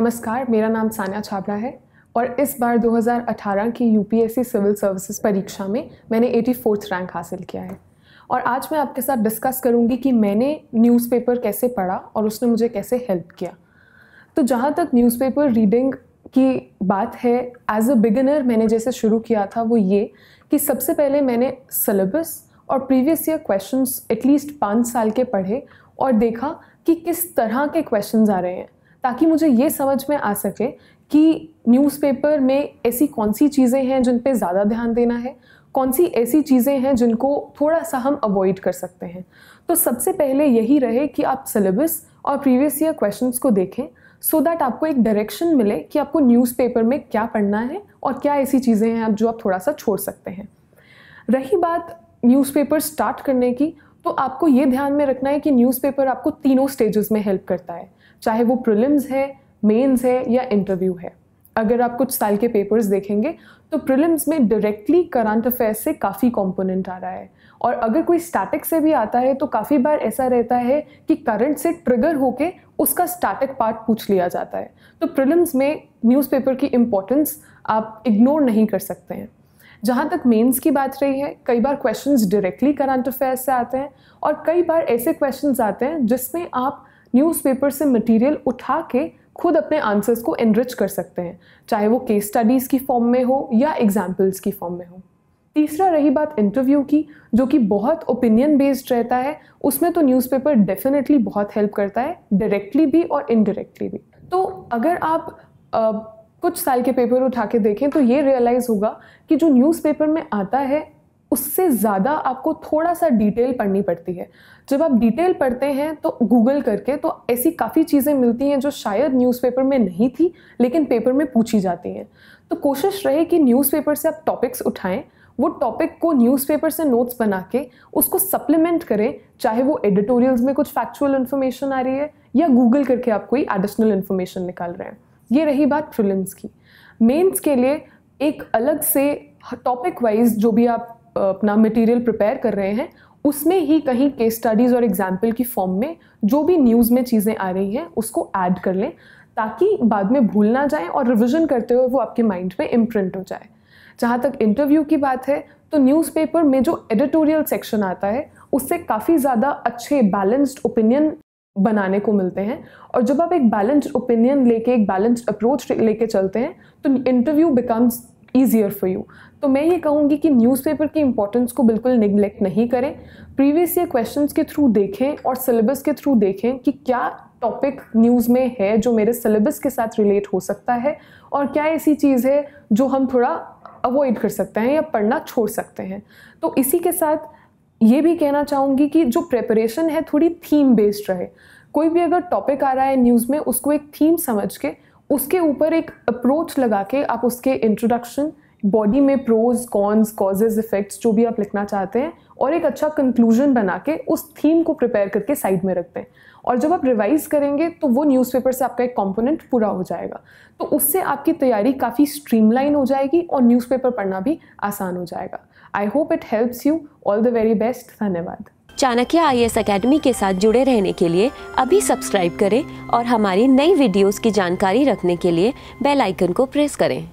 नमस्कार, मेरा नाम सान्या छाबड़ा है और इस बार 2018 की यूपीएससी सिविल सर्विसेज परीक्षा में मैंने 84th रैंक हासिल किया है। और आज मैं आपके साथ डिस्कस करूंगी कि मैंने न्यूज़पेपर कैसे पढ़ा और उसने मुझे कैसे हेल्प किया। तो जहाँ तक न्यूज़पेपर रीडिंग की बात है, एज अ बिगिनर मैंने जैसे शुरू किया था वो ये कि सबसे पहले मैंने सिलेबस और प्रीवियस ईयर क्वेश्चंस एटलीस्ट 5 साल के पढ़े और देखा कि किस तरह के क्वेश्चंस आ रहे हैं, ताकि मुझे ये समझ में आ सके कि न्यूज़पेपर में ऐसी कौन सी चीज़ें हैं जिन पे ज़्यादा ध्यान देना है, कौन सी ऐसी चीज़ें हैं जिनको थोड़ा सा हम अवॉइड कर सकते हैं। तो सबसे पहले यही रहे कि आप सिलेबस और प्रीवियस ईयर क्वेश्चंस को देखें सो दैट आपको एक डायरेक्शन मिले कि आपको न्यूज़पेपर में क्या पढ़ना है और क्या ऐसी चीज़ें हैं आप जो आप थोड़ा सा छोड़ सकते हैं। रही बात न्यूज़पेपर स्टार्ट करने की, तो आपको ये ध्यान में रखना है कि न्यूज़पेपर आपको तीनों स्टेजेस में हेल्प करता है, चाहे वो प्रीलिम्स है, मेंस है या इंटरव्यू है। अगर आप कुछ साल के पेपर्स देखेंगे तो प्रीलिम्स में डायरेक्टली करंट अफेयर्स से काफ़ी कंपोनेंट आ रहा है, और अगर कोई स्टैटिक से भी आता है तो काफ़ी बार ऐसा रहता है कि करंट से ट्रिगर होके उसका स्टैटिक पार्ट पूछ लिया जाता है। तो प्रीलिम्स में न्यूज़पेपर की इम्पोर्टेंस आप इग्नोर नहीं कर सकते हैं। जहाँ तक मेंस की बात रही है, कई बार क्वेश्चंस डायरेक्टली करंट अफेयर्स से आते हैं और कई बार ऐसे क्वेश्चंस आते हैं जिसमें आप न्यूज़पेपर से मटेरियल उठा के खुद अपने आंसर्स को एनरिच कर सकते हैं, चाहे वो केस स्टडीज़ की फॉर्म में हो या एग्जाम्पल्स की फॉर्म में हो। तीसरा रही बात इंटरव्यू की, जो कि बहुत ओपिनियन बेस्ड रहता है, उसमें तो न्यूज़पेपर डेफिनेटली बहुत हेल्प करता है, डायरेक्टली भी और इनडायरेक्टली भी। तो अगर आप कुछ साल के पेपर उठा के देखें तो ये रियलाइज़ होगा कि जो न्यूज़पेपर में आता है उससे ज़्यादा आपको थोड़ा सा डिटेल पढ़नी पड़ती है। जब आप डिटेल पढ़ते हैं तो गूगल करके तो ऐसी काफ़ी चीज़ें मिलती हैं जो शायद न्यूज़पेपर में नहीं थी लेकिन पेपर में पूछी जाती हैं। तो कोशिश रहे कि न्यूज़पेपर से आप टॉपिक्स उठाएं, वो टॉपिक को न्यूज़पेपर से नोट्स बना के उसको सप्लीमेंट करें, चाहे वो एडिटोरियल्स में कुछ फैक्चुअल इन्फॉर्मेशन आ रही है या गूगल करके आप कोई एडिशनल इन्फॉर्मेशन निकाल रहे हैं। ये रही बात प्रीलिम्स की। मेंस के लिए एक अलग से टॉपिक वाइज जो भी आप अपना मटेरियल प्रिपेयर कर रहे हैं उसमें ही कहीं केस स्टडीज़ और एग्जाम्पल की फॉर्म में जो भी न्यूज़ में चीज़ें आ रही हैं उसको ऐड कर लें, ताकि बाद में भूल ना जाए और रिवीजन करते हुए वो आपके माइंड में इम्प्रिंट हो जाए। जहाँ तक इंटरव्यू की बात है तो न्यूज़पेपर में जो एडिटोरियल सेक्शन आता है उससे काफ़ी ज़्यादा अच्छे बैलेंस्ड ओपिनियन बनाने को मिलते हैं, और जब आप एक बैलेंस्ड ओपिनियन लेके एक बैलेंस्ड अप्रोच लेके चलते हैं तो interview becomes easier for you. तो मैं ये कहूँगी कि न्यूज़पेपर की इंपॉर्टेंस को बिल्कुल निगलेक्ट नहीं करें, प्रीवियस ईयर क्वेश्चंस के थ्रू देखें और सिलेबस के थ्रू देखें कि क्या टॉपिक न्यूज़ में है जो मेरे सिलेबस के साथ रिलेट हो सकता है और क्या ऐसी चीज़ है जो हम थोड़ा अवॉइड कर सकते हैं या पढ़ना छोड़ सकते हैं। तो इसी के साथ ये भी कहना चाहूँगी कि जो प्रेपरेशन है थोड़ी थीम बेस्ड रहे। कोई भी अगर टॉपिक आ रहा है न्यूज़ में, उसको एक थीम समझ के उसके ऊपर एक अप्रोच लगा के आप उसके इंट्रोडक्शन, बॉडी में प्रोज, कॉन्स, कॉजेज, इफेक्ट्स जो भी आप लिखना चाहते हैं, और एक अच्छा कंक्लूजन बना के उस थीम को प्रिपेयर करके साइड में रखते हैं। और जब आप रिवाइज करेंगे तो वो न्यूज़पेपर से आपका एक कंपोनेंट पूरा हो जाएगा। तो उससे आपकी तैयारी काफ़ी स्ट्रीमलाइन हो जाएगी और न्यूज़पेपर पढ़ना भी आसान हो जाएगा। I hope it helps you. All the very best. धन्यवाद। चाणक्य IAS एकेडमी के साथ जुड़े रहने के लिए अभी सब्सक्राइब करें और हमारी नई वीडियोस की जानकारी रखने के लिए बेल आइकन को प्रेस करें।